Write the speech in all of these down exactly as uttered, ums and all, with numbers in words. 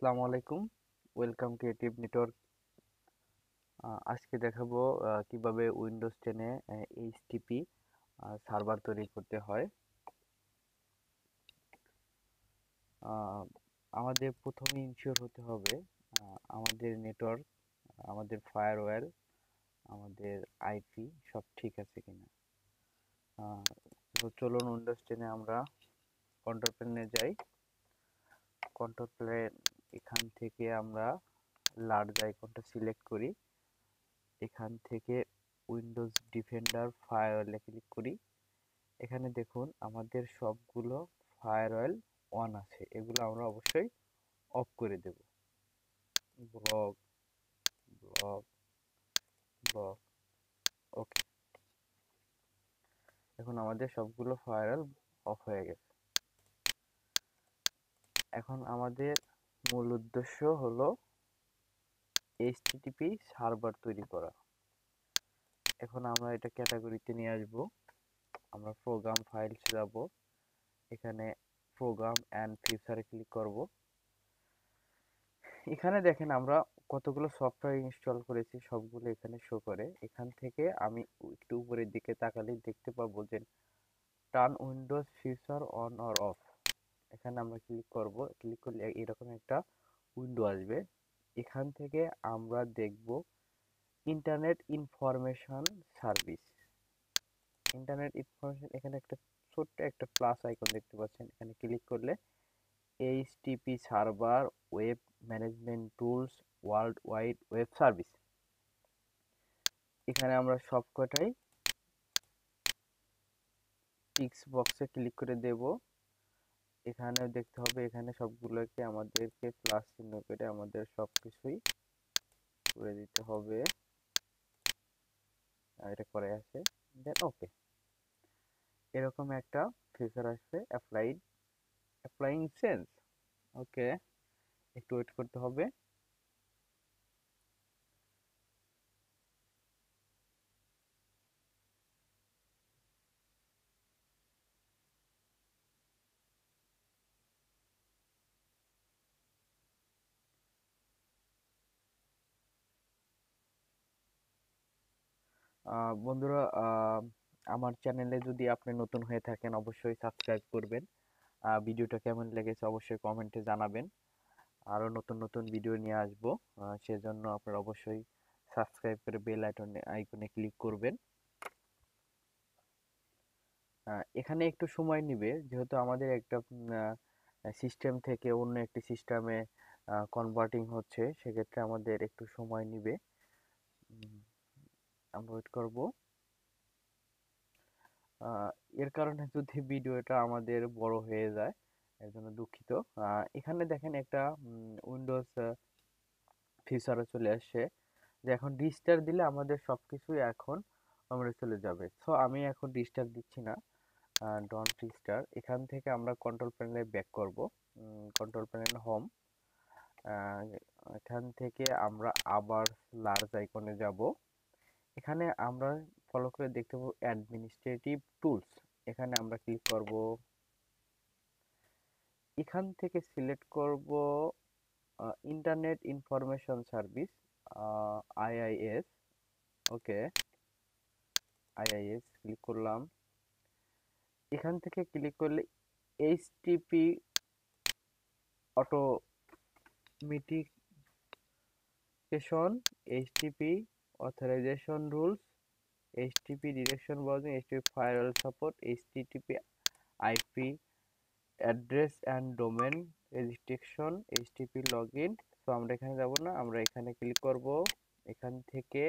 আসসালামু আলাইকুম welcome creative network আজকে দেখাবো কিভাবে উইন্ডোজ টেন এ এইচটিপি সার্ভার তৈরি করতে হয় আমাদের প্রথমে ইনশিওর হতে হবে আমাদের নেটওয়ার্ক আমাদের ফায়ারওয়াল আমাদের আইপি সব ঠিক আছে কিনা তো চলুন উইন্ডোজ টেন এ আমরা কন্ট্রোল প্যানেলে যাই কন্ট্রোল প্লেন এখান থেকে আমরা লার্জ আইকনটা সিলেক্ট করি এখান থেকে উইন্ডোজ ডিফেন্ডার ফায়ারওয়ালে ক্লিক করি এখানে দেখুন আমাদের সবগুলো ফায়ারওয়াল অন আছে এগুলো আমরা অবশ্যই অফ করে দেব ব্লক ব্লক ব্লক ওকে এখন আমাদের সবগুলো ফায়ারওয়াল অফ হয়ে গেছে এখন আমাদের মূল উদ্দেশ্য হলো এইচটিটিপি সার্ভার তৈরি করা এখন আমরা এটা ক্যাটাগরিতে নিয়ে আসব আমরা প্রোগ্রাম ফাইলস যাব এখানে প্রোগ্রাম এন্ড ফিচারে ক্লিক করব এখানে দেখেন আমরা কতগুলো সফটওয়্যার ইনস্টল করেছি সবগুলো এখানে শো করে এখান থেকে আমি একটু উপরের দিকে তাকালে দেখতে পাবো যে turn Windows feature on or off এখানে আমরা ক্লিক করব ক্লিক করলে এরকম একটা উইন্ডো আসবে এখান থেকে আমরা দেখব internet information service internet information এখানে একটা ছোট্ট একটা প্লাস আইকন দেখতে পাচ্ছেন এখানে ক্লিক করলে HTTP server web management tools world wide web service এখানে আমরা সবকটাই টিক্স বক্সে ক্লিক করে দেব এখানে দেখতে হবে এখানে সবগুলোকে আমাদেরকে প্লাস চিহ্ন করে আমাদের সবকিছুই করে দিতে হবে এটা করে আছে দেন ওকে এরকম একটা ফিচার আসবে অ্যাপ্লাইড অ্যাপ্লাইং চেঞ্জ ওকে একটু ওয়েট করতে হবে বন্ধুরা আমার চ্যানেলে যদি আপনি নতুন হয়ে থাকেন অবশ্যই সাবস্ক্রাইব করবেন ভিডিওটা কেমন লেগেছে অবশ্যই কমেন্টে জানাবেন আরও নতুন নতুন ভিডিও নিয়ে আসব সেজন্য আপনারা অবশ্যই সাবস্ক্রাইব করে বেল আইকনে আইকনে ক্লিক করবেন এখানে একটু সময় নেবে যেহেতু আমাদের একটা সিস্টেম থেকে অন্য একটি সিস্টেমে কনভার্টিং হচ্ছে সেক্ষেত্রে আমাদের একটু সময় নেবে আমরা ওয়েট করব এর কারণে যদি ভিডিওটা আমাদের বড় হয়ে যায় এর জন্য দুঃখিত এখানে দেখেন একটা উইন্ডোজ ফিচারও চলে আসছে যে এখন রেজিস্টার দিলে আমাদের সব কিছুই এখন আমরা চলে যাবে সো আমি এখন রেজিস্টার দিচ্ছি না ডন্ট রেজিস্টার এখান থেকে আমরা কন্ট্রোল প্যানেলে ব্যাক করব কন্ট্রোল প্যানেল হোম এখান থেকে আমরা আবার লার্জ আইকনে যাব এখানে আমরা ফলো করে দেখতে পাবো অ্যাডমিনিস্ট্রেটিভ টুলস এখানে আমরা ক্লিক করব এখান থেকে সিলেক্ট করব internet information service IIS okay IIS click করলাম এখান থেকে ক্লিক করলে HTTP authentication HTTP authorization rules http direction browsing http firewall support http ip address and domain registration http login so আমরা এখানে যাব না আমরা এখানে ক্লিক করব এখান থেকে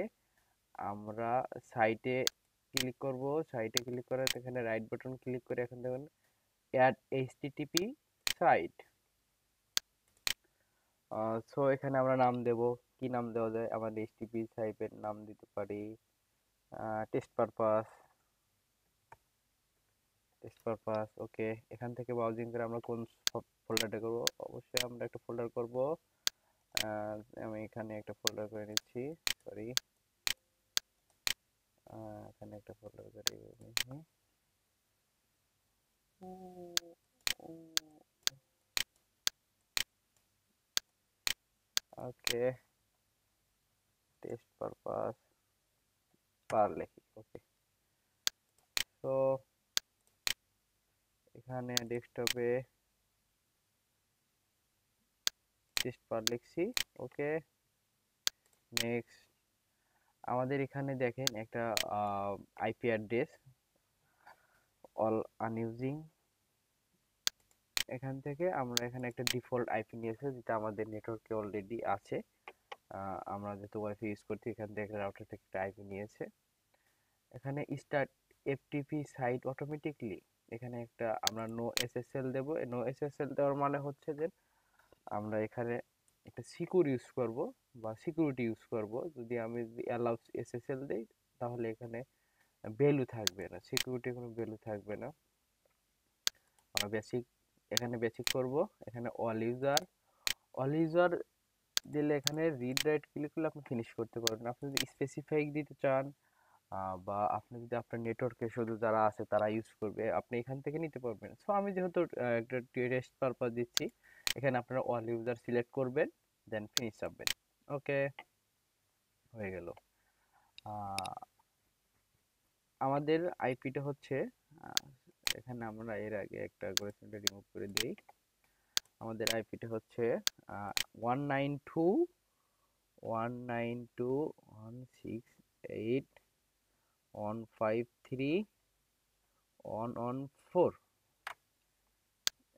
আমরা সাইটে ক্লিক করব সাইটে ক্লিক করে এখানে রাইট বাটন ক্লিক করে এখানে দেখুন add http site সো এখানে আমরা নাম দেব কি নাম দেওয়া যায় আমাদের এইচটিপি সাইটের নাম দিতে পারি test purpose test purpose okay এখান থেকে ব্রাউজিং করে আমরা কোন ফোল্ডারটা করব অবশ্যই আমরা একটা ফোল্ডার করব আমি এখানে একটা ফোল্ডার করে নিচ্ছি সরি এখানে একটা ফোল্ডার করে নিচ্ছি Okay, test purpose parley. Okay, so এখানে ডেস্কটপে টেস্ট পার লিখছি। ওকে নেক্সট আমাদের এখানে দেখেন একটা আইপি অ্যাড্রেস অল আনইউজিং, এখান থেকে আমরা এখানে একটা ডিফল্ট আইপি নিয়েছি যেটা আমাদের নেটওয়ার্কে অলরেডি আছে। আমরা যেহেতু ওয়াইফাই ইউজ করছি এখান থেকে রাউটার থেকে একটা আইপি নিয়েছে। এখানে স্টার্ট এফটিপি সাইট অটোমেটিকলি, এখানে একটা আমরা নো এসএসএল দেব। নো এসএসএল দেওয়ার মানে হচ্ছে যে আমরা এখানে একটা সিকিউর ইউজ করব বা সিকিউরিটি ইউজ করব। যদি আমি অ্যালাউ এসএসএল দেই তাহলে এখানে ভ্যালু থাকবে না, সিকিউরিটি কোনো ভ্যালু থাকবে না। আমরা বেসিক এখানে বেসিক করব। এখানে অল ইউজার অল ইউজার দিলে এখানে রিড রাইট ক্লিক করলে আপনি ফিনিশ করতে পারবেন। আপনি যদি স্পেসিফাইক দিতে চান বা আপনি যদি আপনার নেটওয়ার্কে শুধু যারা আছে তারা ইউজ করবে, আপনি এখান থেকে নিতে পারবেন। সো আমি যেহেতু একটা টেস্ট পারপাস দিচ্ছি, এখানে আপনারা অল ইউজার সিলেক্ট করবেন, দেন ফিনিশ করবেন। ওকে, হয়ে গেল। আমাদের আইপিটা হচ্ছে এখানে আমরা এর আগে একটা করে সেটা রিমুভ করে দিই। আমাদের আইপিটা হচ্ছে one nine two one nine two one six eight one five three one one four.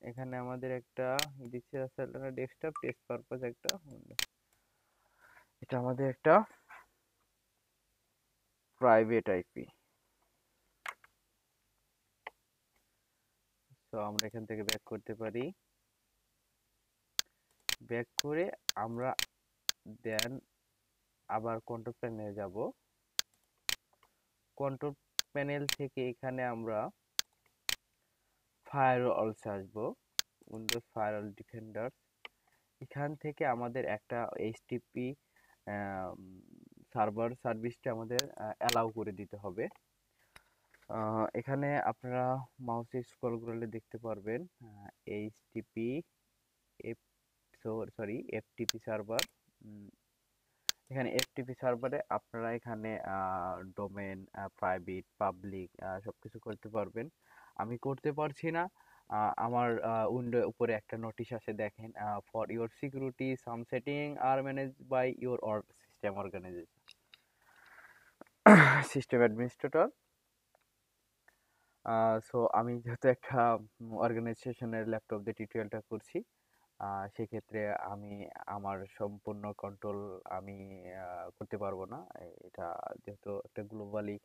এখানে আমাদের একটা দিচ্ছে ডেস্কটপ টেস্ট পারপাস একটা, এটা আমাদের একটা প্রাইভেট আইপি। তো আমরা এখান থেকে ব্যাক করতে পারি, ব্যাক করে আমরা দেন আবার কন্ট্রোল প্যানেলে যাব। কন্ট্রোল প্যানেল থেকে এখানে আমরা ফায়ারওয়াল সার্চব, উইন্ডোজ ফায়ারওয়াল ডিফেন্ডার। এখান থেকে আমাদের একটা এইচটিপি সার্ভার সার্ভিসটা আমাদের অ্যালাউ করে দিতে হবে। এখানে আপনারা মাউসে স্ক্রল করলে দেখতে পারবেন HTTP F sorry FTP server. এখানে এফটিপি সার্ভারে আপনারা এখানে ডোমেন প্রাইভেট পাবলিক সব কিছু করতে পারবেন। আমি করতে পারছি না, আমার উইন্ডো উপরে একটা নোটিশ আসে দেখেন, for your security some setting are manage by your system organisation system administrator. So আমি যেহেতু একটা অর্গানাইজেশনের ল্যাপটপ দিয়ে টিউটোরিয়ালটা করছি, সেক্ষেত্রে আমি আমার সম্পূর্ণ কন্ট্রোল আমি করতে পারবো না। এটা যেহেতু একটা গ্লোবালি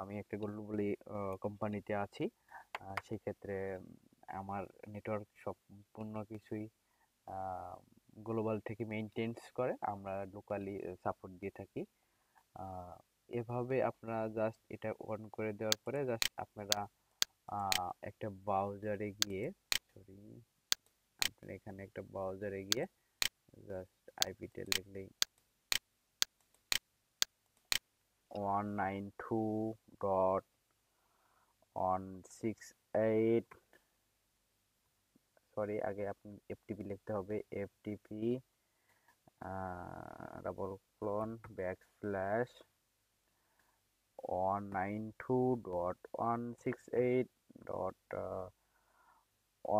আমি একটা গ্লোবালি কোম্পানিতে আছি, সেক্ষেত্রে আমার নেটওয়ার্ক সম্পূর্ণ কিছুই গ্লোবাল থেকে মেনটেন্স করে, আমরা লোকালি সাপোর্ট দিয়ে থাকি। এভাবে আপনারা জাস্ট এটা অন করে দেওয়ার পরে জাস্ট আপনারা একটা ব্রাউজারে গিয়ে সরি আপনারা এখানে একটা ব্রাউজারে গিয়ে জাস্ট আইপিটা লিখলেই one nine two dot one six eight sorry আগে আপনি এফটিপি লিখতে হবে FTP double colon back slash one nine two dot one six eight dot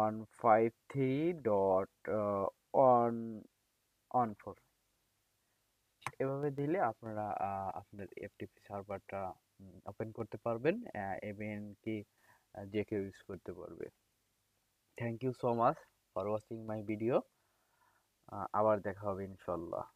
one five three dot one one four এভাবে দিলে আপনারা আপনার এফটিপি সার্ভারটা ওপেন করতে পারবেন এবং কি যে কেউ ইউজ করতে পারবে। Thank you so much for watching my video. আবার দেখা হবে ইনশাল্লাহ।